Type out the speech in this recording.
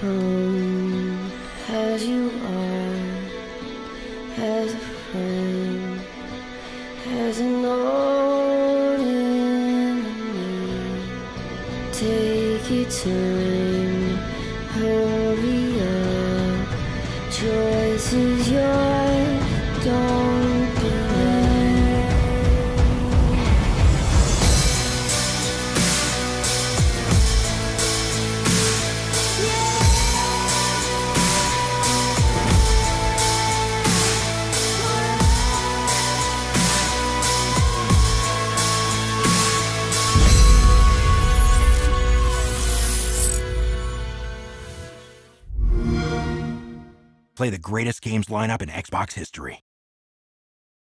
come as you are, as a friend, as an old enemy. Take your time, hurry up, choice is yours, don't be Play the greatest games lineup in Xbox history.